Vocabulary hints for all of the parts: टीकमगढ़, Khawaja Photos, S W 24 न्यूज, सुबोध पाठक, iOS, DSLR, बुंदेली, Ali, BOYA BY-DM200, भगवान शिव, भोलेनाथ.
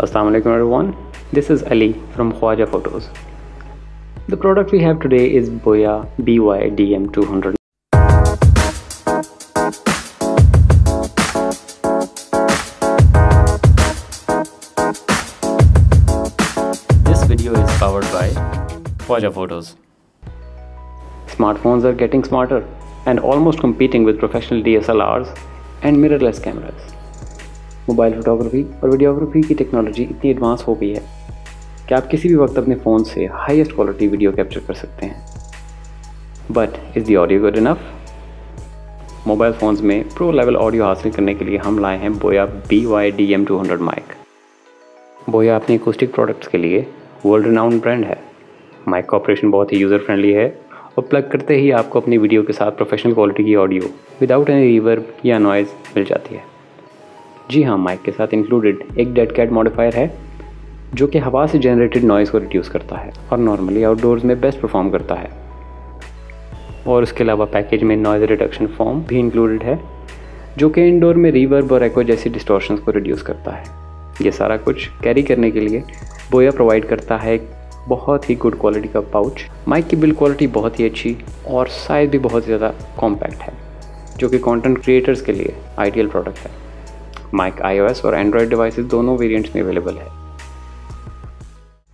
Assalamualaikum everyone, this is Ali from Khawaja Photos. The product we have today is BOYA BY-DM200. This video is powered by Khawaja Photos. Smartphones are getting smarter and almost competing with professional DSLRs and mirrorless cameras. Mobile photography और videography की technology इतनी advance हो गई है कि आप किसी भी वक्त अपने फ़ोन से हाईएस्ट क्वालिटी वीडियो कैप्चर कर सकते हैं. But is the audio good enough? Mobile phones में प्रो लेवल ऑडियो हासिल करने के लिए हम लाए हैं बोया BY-DM200 माइक. बोया अपने एकॉस्टिक प्रोडक्ट्स के लिए वर्ल्ड रिनाउंड ब्रांड है. माइक का ऑपरेशन बहुत ही यूज़र फ्रेंडली है और प्लग करते ही आपको अपनी वीडियो के साथ प्रोफेशनल क्वालिटी की ऑडियो विदाउट एनी रिवर्ब या नॉइज़ मिल जाती है. जी हाँ, माइक के साथ इंक्लूडेड एक डेड कैट मॉडिफायर है जो कि हवा से जनरेटेड नॉइज़ को रिड्यूस करता है और नॉर्मली आउटडोर्स में बेस्ट परफॉर्म करता है. और उसके अलावा पैकेज में नॉइज़ रिडक्शन फॉर्म भी इंक्लूडेड है जो कि इनडोर में रिवर्ब और एको जैसी डिस्टॉर्शंस को रिड्यूस करता है. ये सारा कुछ कैरी करने के लिए बोया प्रोवाइड करता है एक बहुत ही गुड क्वालिटी का पाउच. माइक की बिल्ड क्वालिटी बहुत ही अच्छी और साइज़ भी बहुत ज़्यादा कॉम्पैक्ट है जो कि कंटेंट क्रिएटर्स के लिए आइडियल प्रोडक्ट है. माइक iOS और Android डिवाइसेस दोनों वेरिएंट्स में अवेलेबल है.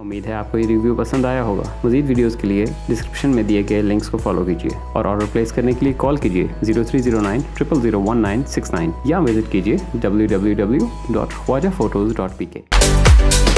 उम्मीद है आपको ये रिव्यू पसंद आया होगा. मज़ीद वीडियोस के लिए डिस्क्रिप्शन में दिए गए लिंक्स को फॉलो कीजिए और ऑर्डर प्लेस करने के लिए कॉल कीजिए 0309 0001969 या विजिट कीजिए www.khawajaphotos.pk.